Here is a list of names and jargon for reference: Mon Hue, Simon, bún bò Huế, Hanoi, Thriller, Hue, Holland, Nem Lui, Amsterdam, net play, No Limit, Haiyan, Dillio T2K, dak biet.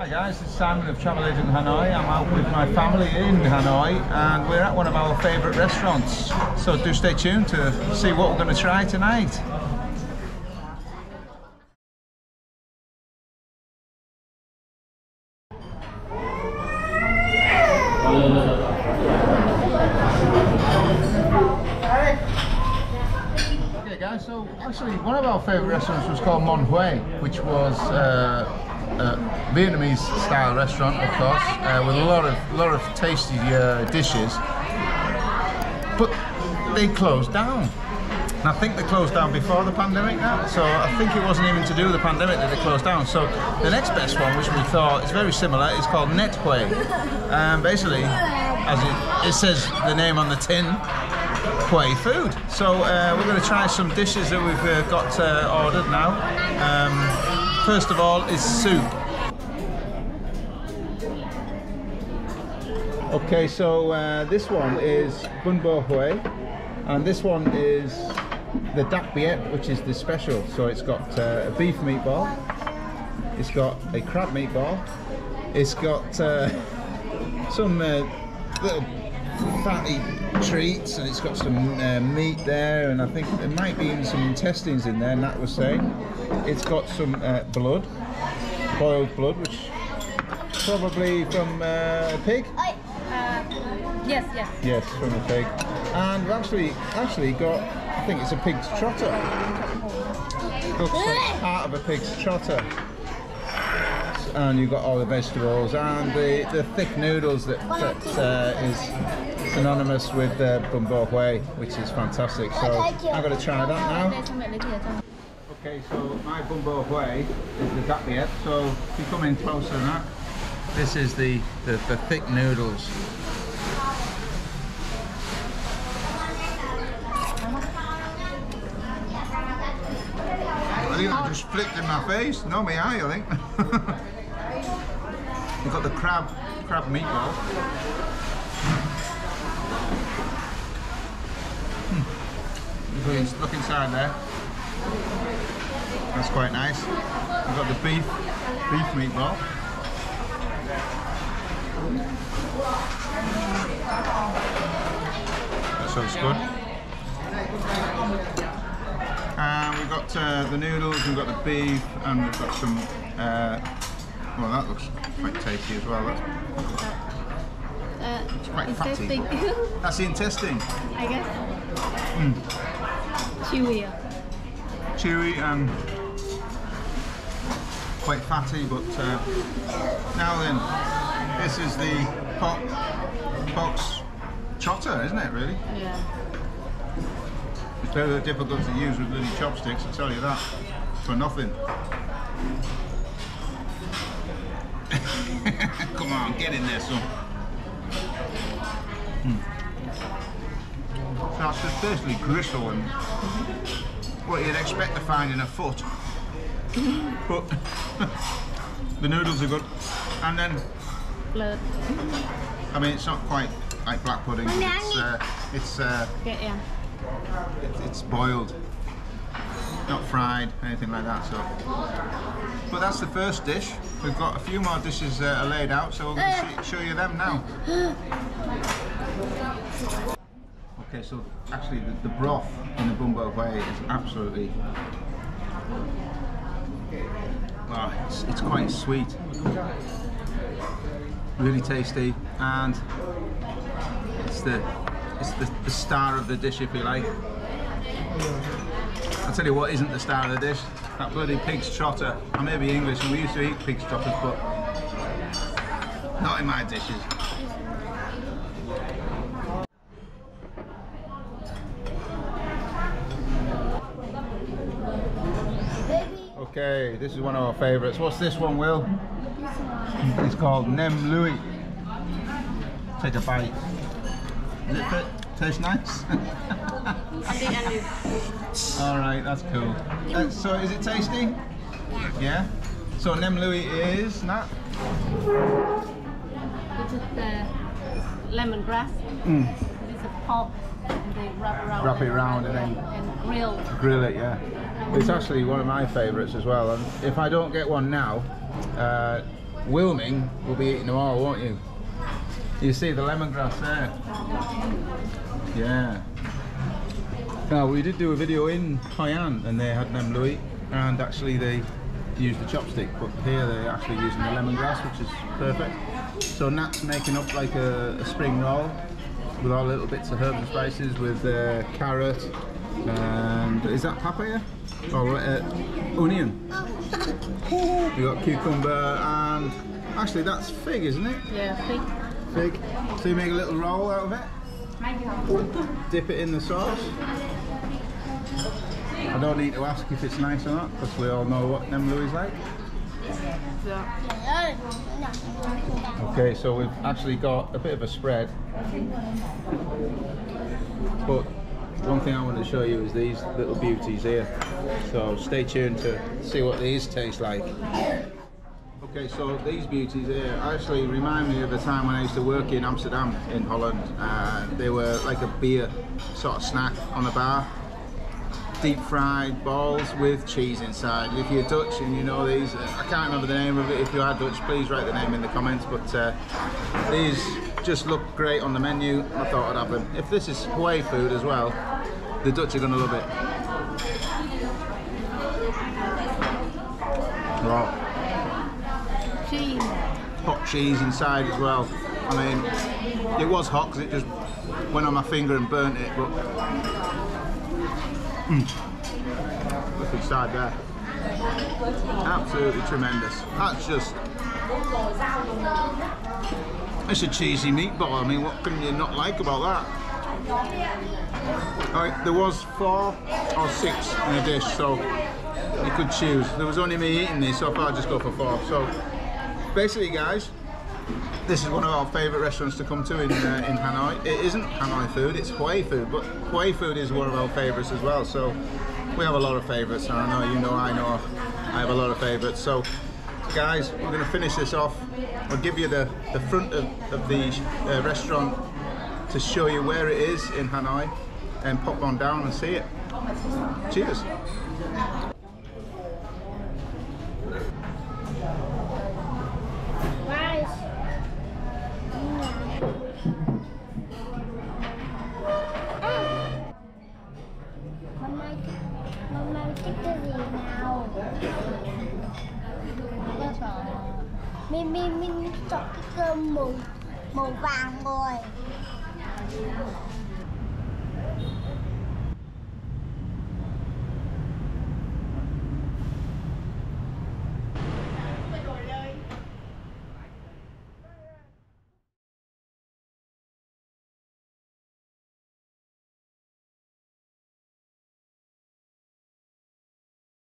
Hi guys, it's Simon of Travel Agent Hanoi. I'm out with my family in Hanoi and we're at one of our favourite restaurants. So do stay tuned to see what we're going to try tonight. So actually one of our favourite restaurants was called Mon Hue, which was a Vietnamese style restaurant, of course, with a lot of tasty dishes, but they closed down. And I think they closed down before the pandemic now, so I think it wasn't even to do with the pandemic that they closed down. So the next best one, which we thought is very similar, is called Net Play. And basically, as it says the name on the tin, Hue food. So we're going to try some dishes that we've got ordered now. First of all is soup. Okay, so this one is bún bò Huế, and this one is the dak biet, which is the special. So it's got a beef meatball, it's got a crab meatball, it's got some little fatty treats, and it's got some meat there, and I think there might be even some intestines in there, Nat was saying. It's got some blood, boiled blood, which probably from a pig? Yes. Yes, from a pig. And we've actually got, I think it's a pig's trotter. Looks like part of a pig's trotter. And you've got all the vegetables and the thick noodles that is synonymous with bún bò Huế, which is fantastic. So I'm going to try that now. Okay, so my bún bò Huế is the dak biet. So if you come in closer than that, this is the thick noodles. I think I just flicked in my face. No, my eye, I think. We've got the crab meatball. Look inside there. That's quite nice. We've got the beef meatball. That sounds good. And we've got the noodles, we've got the beef, and we've got some. Well, that looks quite tasty as well. It's quite fatty. That's the intestine, I guess. Mm. Chewy and quite fatty. But now then, this is the box trotter, isn't it? Really? Yeah. It's very difficult to use with little chopsticks, I tell you that. For nothing. Come on, get in there, son. So that's just basically gristle and what you'd expect to find in a foot. But the noodles are good. And then blood. I mean, it's not quite like black pudding. It's boiled, not fried, anything like that. So, but that's the first dish. We've got a few more dishes that are laid out, so we're going to show you them now. Okay, so actually the broth in the bún bò Huế is absolutely, oh, it's quite sweet, really tasty, and it's the star of the dish, if you like. I'll tell you what isn't the star of the dish, that bloody pig's trotter. I may be English and we used to eat pig's trotters, but not in my dishes. Okay, this is one of our favourites. What's this one, Will? It's called Nem Lui. Take a bite. Lip it. Tastes nice. Alright, that's cool. So is it tasty? Yeah. So Nem Lui is not. Which is the lemongrass. Mm. It's a pulp and they wrap it around and then grill it, yeah. It's actually one of my favourites as well, and if I don't get one now, Wilming will be eating them all, won't you? You see the lemongrass there. Yeah. Now we did do a video in Haiyan and they had Nem Lui, and actually they used the chopstick, but here they're actually using the lemongrass, which is perfect. So Nat's making up like a spring roll with all little bits of herbs and spices, with carrot and is that papaya? Or onion. We got cucumber and actually that's fig, isn't it? Yeah, fig. Fig. So you make a little roll out of it. Dip it in the sauce. I don't need to ask if it's nice or not because we all know what Nem Lui is like. Okay, so we've actually got a bit of a spread, but one thing I want to show you is these little beauties here, so stay tuned to see what these taste like. Okay, so these beauties here actually remind me of the time when I used to work in Amsterdam in Holland. They were like a beer sort of snack on a bar. Deep fried balls with cheese inside. If you're Dutch and you know these, I can't remember the name of it. If you are Dutch, please write the name in the comments. But these just look great on the menu. I thought I'd have them. If this is Hue food as well, the Dutch are going to love it. Wow. Cheese. Hot cheese inside as well. I mean, it was hot because it just went on my finger and burnt it, but look inside there. Absolutely tremendous. That's just, it's a cheesy meatball. I mean, what can you not like about that? All right, there was 4 or 6 in a dish, so you could choose. There was only me eating this, so I thought I'd just go for 4. So basically, guys, this is one of our favourite restaurants to come to in Hanoi. It isn't Hanoi food, it's Hue food, but Hue food is one of our favourites as well. So we have a lot of favourites, and I know you know I have a lot of favourites. So guys, we're going to finish this off. I'll give you the front of the restaurant to show you where it is in Hanoi, and pop on down and see it. Cheers! Mình chọn cái cơm màu vàng rồi.